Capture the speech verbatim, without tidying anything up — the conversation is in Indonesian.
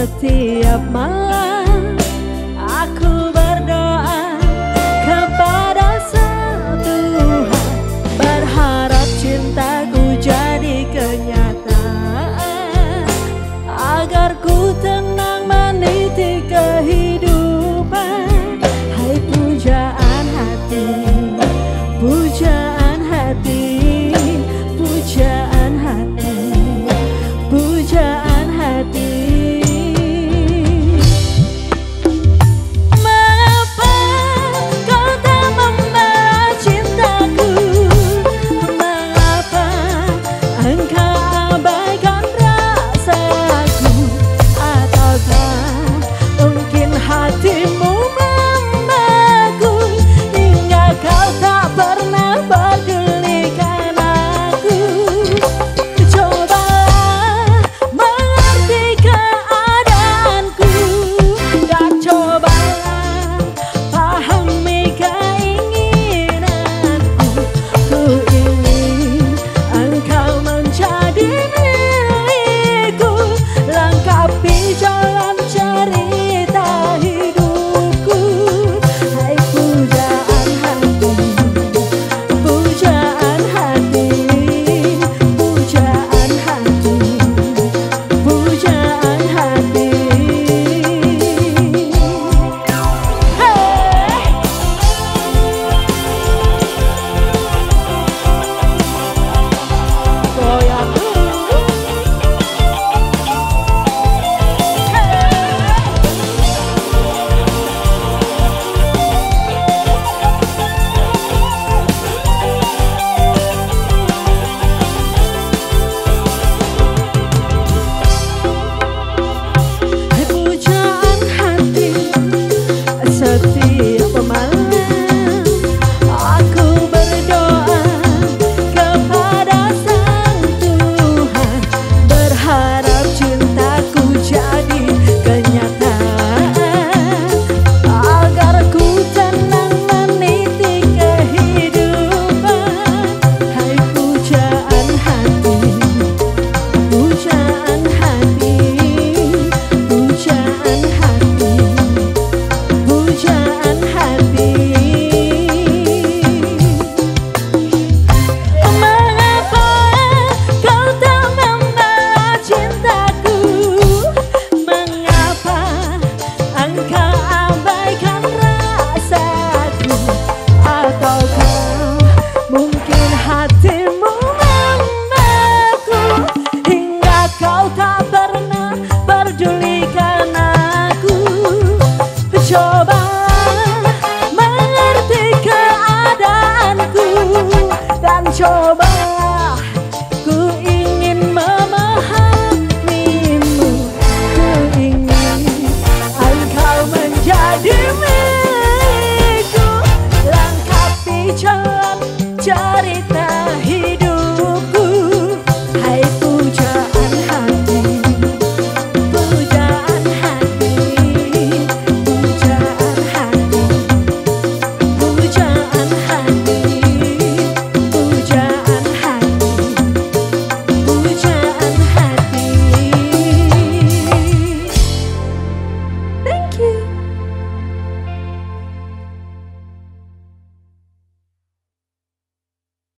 setiap malam.